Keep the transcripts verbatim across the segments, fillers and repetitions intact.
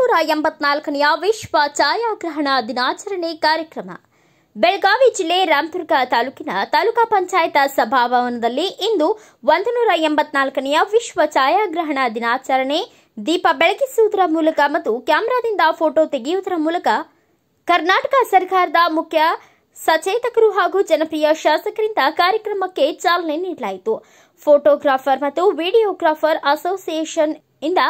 ನೂರ ಎಂಬತ್ನಾಲ್ಕನೇ ವಿಶ್ವ ಛಾಯಾಗ್ರಹಣ ದಿನಾಚರಣೆ ಕಾರ್ಯಕ್ರಮ ಬೆಳಗಾವಿ ಜಿಲ್ಲೆ ರಾಮದುರ್ಗ ತಾಲೂಕಿನ ತಾಲೂಕಾ ಪಂಚಾಯತ್ ಸಭಾಭವನದಲ್ಲಿ ಇಂದು ನೂರ ಎಂಬತ್ನಾಲ್ಕನೇ ವಿಶ್ವ ಛಾಯಾಗ್ರಹಣ ದಿನಾಚರಣೆ ದೀಪ ಬೆಳಗಿಸುವುದರ ಮೂಲಕ ಮತ್ತು ಕ್ಯಾಮೆರಾದಿಂದ ಫೋಟೋ ತೆಗೆಯುವುದರ ಮೂಲಕ ಕರ್ನಾಟಕ ಸರ್ಕಾರದ ಮುಖ್ಯ ಸಚೇತಕರು ಹಾಗೂ ಜನಪ್ರಿಯ ಶಾಸಕರಿಂದ ಕಾರ್ಯಕ್ರಮಕ್ಕೆ ಚಾಲನೆ ನೀಡಲಾಯಿತು. ಫೋಟೋಗ್ರಾಫರ್ ಮತ್ತು ವಿಡಿಯೋಗ್ರಾಫರ್ ಅಸೋಸಿಯೇಷನ್ ಇಂದ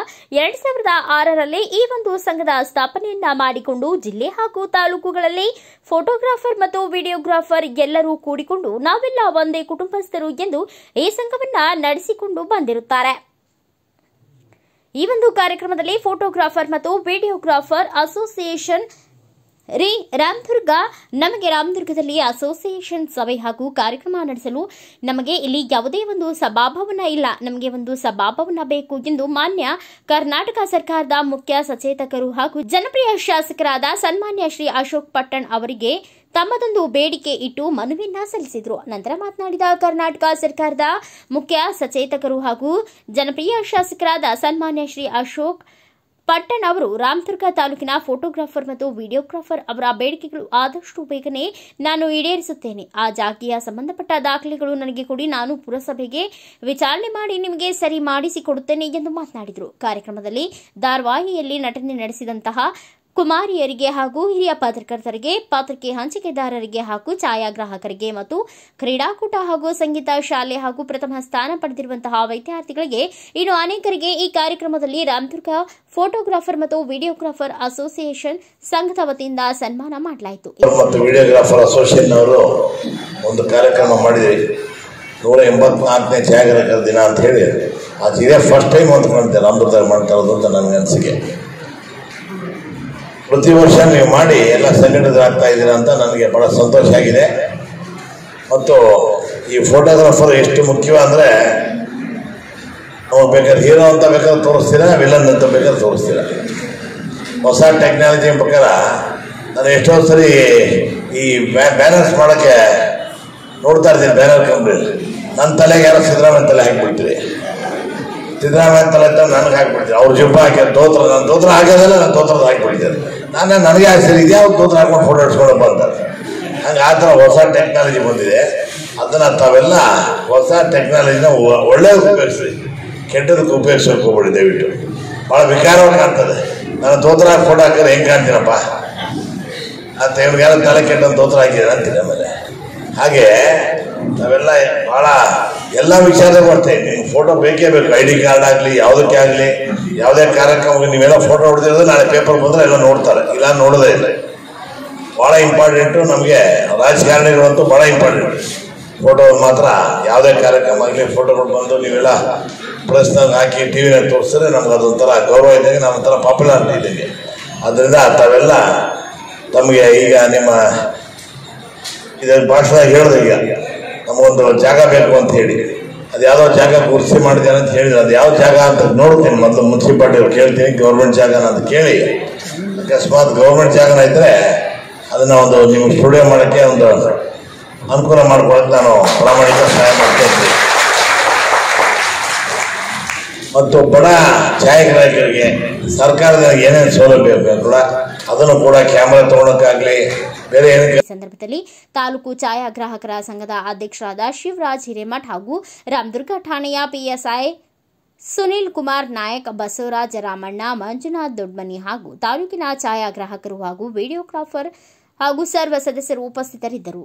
ಎರಡು ಸಾವಿರದ ಆರರಲ್ಲಿ ಈ ಒಂದು ಸಂಘದ ಸ್ಥಾಪನೆಯನ್ನ ಮಾಡಿಕೊಂಡು ಜಿಲ್ಲೆ ಹಾಗೂ ತಾಲೂಕುಗಳಲ್ಲಿ ಫೋಟೋಗ್ರಾಫರ್ ಮತ್ತು ವಿಡಿಯೋಗ್ರಾಫರ್ ಎಲ್ಲರೂ ಕೂಡಿಕೊಂಡು ನಾವೆಲ್ಲ ಒಂದೇ ಕುಟುಂಬಸ್ಥರು ಎಂದು ಈ ಸಂಘವನ್ನ ನಡೆಸಿಕೊಂಡು ಬಂದಿರುತ್ತಾರೆ. ಈ ಒಂದು ಕಾರ್ಯಕ್ರಮದಲ್ಲಿ ಫೋಟೋಗ್ರಾಫರ್ ಮತ್ತು ವಿಡಿಯೋಗ್ರಾಫರ್ ಅಸೋಸಿಯೇಷನ್ ರೀ ರಾಮದುರ್ಗ ನಮಗೆ ರಾಮದುರ್ಗದಲ್ಲಿ ಅಸೋಸಿಯೇಷನ್ ಸಭೆ ಹಾಗೂ ಕಾರ್ಯಕ್ರಮ ನಡೆಸಲು ನಮಗೆ ಇಲ್ಲಿ ಯಾವುದೇ ಒಂದು ಸಭಾಭವನ ಇಲ್ಲ, ನಮಗೆ ಒಂದು ಸಭಾಭವನ ಬೇಕು ಎಂದು ಮಾನ್ಯ ಕರ್ನಾಟಕ ಸರ್ಕಾರದ ಮುಖ್ಯ ಸಚೇತಕರು ಹಾಗೂ ಜನಪ್ರಿಯ ಶಾಸಕರಾದ ಸನ್ಮಾನ್ಯ ಶ್ರೀ ಅಶೋಕ್ ಪಟ್ಟಣ್ ಅವರಿಗೆ ತಮ್ಮದೊಂದು ಬೇಡಿಕೆ ಇಟ್ಟು ಮನವಿಯನ್ನ ಸಲ್ಲಿಸಿದರು. ನಂತರ ಮಾತನಾಡಿದ ಕರ್ನಾಟಕ ಸರ್ಕಾರದ ಮುಖ್ಯ ಸಚೇತಕರು ಹಾಗೂ ಜನಪ್ರಿಯ ಶಾಸಕರಾದ ಸನ್ಮಾನ್ಯ ಶ್ರೀ ಅಶೋಕ್ ಪಟ್ಟಣ್ ಅವರು ರಾಮದುರ್ಗ ತಾಲೂಕಿನ ಫೋಟೋಗ್ರಾಫರ್ ಮತ್ತು ವಿಡಿಯೋಗ್ರಾಫರ್ ಅವರ ಬೇಡಿಕೆಗಳು ಆದಷ್ಟು ಬೇಗನೆ ನಾನು ಈಡೇರಿಸುತ್ತೇನೆ. ಆ ಜಾಗೆಯ ಸಂಬಂಧಪಟ್ಟ ದಾಖಲೆಗಳು ನನಗೆ ಕೊಡಿ, ನಾನು ಪುರಸಭೆಗೆ ವಿಚಾರಣೆ ಮಾಡಿ ನಿಮಗೆ ಸರಿ ಮಾಡಿಸಿಕೊಡುತ್ತೇನೆ ಎಂದು ಮಾತನಾಡಿದರು. ಕಾರ್ಯಕ್ರಮದಲ್ಲಿ ಧಾರವಾಹಿಯಲ್ಲಿ ನಟನೆ ನಡೆಸಿದಂತಹ ಕುಮಾರಿಯರಿಗೆ ಹಾಗೂ ಹಿರಿಯ ಪತ್ರಕರ್ತರಿಗೆ, ಪತ್ರಿಕೆ ಹಂಚಿಕೆದಾರರಿಗೆ ಹಾಗೂ ಛಾಯಾಗ್ರಾಹಕರಿಗೆ ಮತ್ತು ಕ್ರೀಡಾಕೂಟ ಹಾಗೂ ಸಂಗೀತ ಶಾಲೆ ಹಾಗೂ ಪ್ರಥಮ ಸ್ಥಾನ ಪಡೆದಿರುವಂತಹ ವಿದ್ಯಾರ್ಥಿಗಳಿಗೆ ಇನ್ನು ಅನೇಕರಿಗೆ ಈ ಕಾರ್ಯಕ್ರಮದಲ್ಲಿ ರಾಮದುರ್ಗ ಫೋಟೋಗ್ರಾಫರ್ ಮತ್ತು ವಿಡಿಯೋಗ್ರಾಫರ್ ಅಸೋಸಿಯೇಷನ್ ಸಂಘದ ವತಿಯಿಂದ ಸನ್ಮಾನ ಮಾಡಲಾಯಿತು. ವಿಡಿಯೋಗ್ರಾಫರ್ ಅಸೋಸಿಯೇಷನ್ ಅವರು ಒಂದು ಕಾರ್ಯಕ್ರಮ ಮಾಡಿದ್ವಿ ನೂರ ಎಂಬತ್ನಾಲ್ಕನೇ ಛಾಯಾಗ್ರಾಹಕರ ದಿನ ಅಂತ ಹೇಳಿ, ಅದು ಇದೇ ಫಸ್ಟ್ ಟೈಮ್ ಅಂತ ಕಾಣುತ್ತೆ ರಾಮದುರ್ಗ ಮಾಡ್ತಾ ಇರೋದು ಅಂತ ನನಗೆ ಅನಿಸಿಕೆ. ಪ್ರತಿ ವರ್ಷ ನೀವು ಮಾಡಿ ಎಲ್ಲ ಸಂಘಟಿತರಾಗ್ತಾ ಇದ್ದೀರಾ ಅಂತ ನನಗೆ ಭಾಳ ಸಂತೋಷ ಆಗಿದೆ. ಮತ್ತು ಈ ಫೋಟೋಗ್ರಾಫರ್ ಎಷ್ಟು ಮುಖ್ಯ ಅಂದರೆ, ನಾವು ಬೇಕಾದ್ರೆ ಹೀರೋ ಅಂತ ಬೇಕಾದ್ರೆ ತೋರಿಸ್ತೀರಾ, ವಿಲನ್ ಅಂತ ಬೇಕಾದ್ರೆ ತೋರಿಸ್ತೀರಾ. ಹೊಸ ಟೆಕ್ನಾಲಜಿ ಪ್ರಕಾರ ನಾನು ಎಷ್ಟೋ ಸರಿ ಈ ಬ್ಯಾನರ್ಸ್ ಮಾಡೋಕ್ಕೆ ನೋಡ್ತಾ ಇರ್ತೀನಿ, ಬ್ಯಾನರ್ ಕಂಪ್ನಿಯಲ್ಲಿ ನನ್ನ ತಲೆಗೆ ಯಾರೋ ಸಿದ್ದರಾಮಯ್ಯ ತಲೆ ಹಾಕಿಬಿಡ್ತೀರಿ, ಸಿದ್ದರಾಮಯ್ಯ ತಲೆ ನನಗೆ ಹಾಕಿಬಿಡ್ತೀನಿ, ಅವ್ರ ಜೊಬ್ಬ ಹಾಕ್ಯಾರ ತೋತ್ರ, ನನ್ನ ತೋತ್ರ ಹಾಕೋದಲ್ಲ, ನನ್ನ ತೋತ್ರದ ಹಾಕಿಬಿಡ್ತೀನಿ, ನಾನು ನನಗೆ ಹಾಕ್ಸಿರಿ ಇದು ಯಾವ ತೋತ್ರ ಹಾಕೊಂಡು ಫೋಟೋ ಇಡ್ಸ್ಕೊಳಪ್ಪ ಅಂತಾರೆ. ಹಂಗೆ ಆ ಥರ ಹೊಸ ಟೆಕ್ನಾಲಜಿ ಬಂದಿದೆ, ಅದನ್ನು ತಾವೆಲ್ಲ ಹೊಸ ಟೆಕ್ನಾಲಜಿನ ಒಳ್ಳೆಯದಕ್ಕೆ ಉಪಯೋಗಿಸ್ರಿ, ಕೆಟ್ಟದಕ್ಕೆ ಉಪಯೋಗಿಸೋಕೆ ಹೋಗ್ಬಿಡಿ ದಯವಿಟ್ಟು. ಭಾಳ ವಿಕಾರವಾಗಿ ಕಾಣ್ತದೆ, ನಾನು ತೋತ್ರ ಹಾಕಿ ಫೋಟೋ ಹಾಕಿದ್ರೆ ಹೆಂಗೆ ಕಾಣ್ತೀನಪ್ಪ ಅಂತ ಇವ್ರಿಗೆಲ್ಲ ತಲೆ ಕೆಟ್ಟದ್ದು ತೋತ್ರ ಹಾಕಿದ್ರೆ ಅಂತೀನಿ. ಆಮೇಲೆ ಹಾಗೆ ನಾವೆಲ್ಲ ಭಾಳ ಎಲ್ಲ ವಿಚಾರ ಬರ್ತೇವೆ, ನಿಮ್ಗೆ ಫೋಟೋ ಬೇಕೇ ಬೇಕು, ಐ ಡಿ ಕಾರ್ಡ್ ಆಗಲಿ ಯಾವುದಕ್ಕೆ ಆಗಲಿ, ಯಾವುದೇ ಕಾರ್ಯಕ್ರಮಕ್ಕೆ ನೀವೆಲ್ಲ ಫೋಟೋ ಹೊಡೆದಿರೋದು ನಾಳೆ ಪೇಪರ್ ಬಂದರೆ ಎಲ್ಲ ನೋಡ್ತಾರೆ, ಇಲ್ಲ ನೋಡೋದೇ ಇಲ್ಲ. ಭಾಳ ಇಂಪಾರ್ಟೆಂಟು ನಮಗೆ ರಾಜಕಾರಣಿಗಳಂತೂ ಭಾಳ ಇಂಪಾರ್ಟೆಂಟ್. ಫೋಟೋ ಮಾತ್ರ ಯಾವುದೇ ಕಾರ್ಯಕ್ರಮ ಆಗಲಿ ಫೋಟೋಗಳು ಬಂದು ನೀವೆಲ್ಲ ಪ್ರೆಸ್ನಾಗ ಹಾಕಿ ಟಿ ವಿನಲ್ಲಿ ತೋರಿಸಿದ್ರೆ ನಮ್ಗೆ ಅದೊಂಥರ ಗೌರವ ಇದ್ದಂಗೆ, ನಮ್ಮ ಒಂಥರ ಪಾಪ್ಯುಲಾರಿಟಿ ಇದ್ದಂಗೆ. ಅದರಿಂದ ತಾವೆಲ್ಲ ತಮಗೆ ಈಗ ನಿಮ್ಮ ಇದರ ಭಾಷಣ ಹೇಳಿದೆ, ಈಗ ನಮಗೊಂದು ಜಾಗ ಬೇಕು ಅಂತ ಹೇಳಿ ಅದು ಯಾವುದೋ ಜಾಗ ಗುರ್ಸಿ ಮಾಡಿದ್ದೇನೆ ಅಂತ ಹೇಳಿದ್ರು, ಅದು ಯಾವ ಜಾಗ ಅಂತ ನೋಡ್ತೀನಿ, ಮೊದಲು ಮುನ್ಸಿಪಾಲ್ಟಿಯವ್ರು ಕೇಳ್ತೀನಿ ಗೌರ್ಮೆಂಟ್ ಜಾಗನ ಅಂತ ಕೇಳಿ. ಅಕಸ್ಮಾತ್ ಗೌರ್ಮೆಂಟ್ ಜಾಗನ ಇದ್ದರೆ ಅದನ್ನು ಒಂದು ನಿಮ್ಗೆ ಸ್ಟುಡಿಯೋ ಮಾಡೋಕ್ಕೆ ಒಂದು ಅನುಕೂಲ ಮಾಡ್ಕೊಳ್ಳೋಕೆ ನಾನು ಪ್ರಾಮಾಣಿಕ ಸಹಾಯ ಮಾಡ್ತೀನಿ. ಮತ್ತು ಬಡ ಛಾಯಾಗ್ರಾಹಕರಿಗೆ ಸರ್ಕಾರದ ಏನೇನು ಸೌಲಭ್ಯ ಬೇಕು ಕೂಡ ಅದನ್ನು ಕೂಡ ಕ್ಯಾಮರಾ ತಗೊಳಕ್ಕಾಗಲಿ ಬೇರೆ ಏನಕ್ಕೆ. ಈ ಸಂದರ್ಭದಲ್ಲಿ ತಾಲೂಕು ಛಾಯಾಗ್ರಾಹಕರ ಸಂಘದ ಅಧ್ಯಕ್ಷರಾದ ಶಿವರಾಜ್ ಹಿರೇಮಠ್ ಹಾಗೂ ರಾಮದುರ್ಗ ಠಾಣೆಯ ಪಿಎಸ್ಐ ಸುನಿಲ್ ಕುಮಾರ್ ನಾಯಕ್, ಬಸವರಾಜ ರಾಮಣ್ಣ, ಮಂಜುನಾಥ್ ದೊಡ್ಡಮನಿ ಹಾಗೂ ತಾಲೂಕಿನ ಛಾಯಾಗ್ರಾಹಕರು ಹಾಗೂ ವಿಡಿಯೋಗ್ರಾಫರ್ ಹಾಗೂ ಸರ್ವ ಸದಸ್ಯರು ಉಪಸ್ಥಿತರಿದ್ದರು.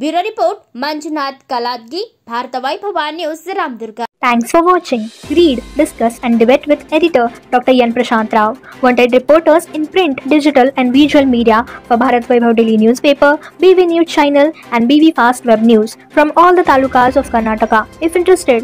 Bureau report Manjunath Kaladgi, Bharat Vaibhav news, Ramdurg. Thanks for watching. Read, discuss and debate with editor Doctor Prashant Rao. Wanted reporters in print, digital and visual media for Bharat Vaibhav Daily Newspaper, B V News Channel and B V Fast Web News from all the talukas of Karnataka. If interested,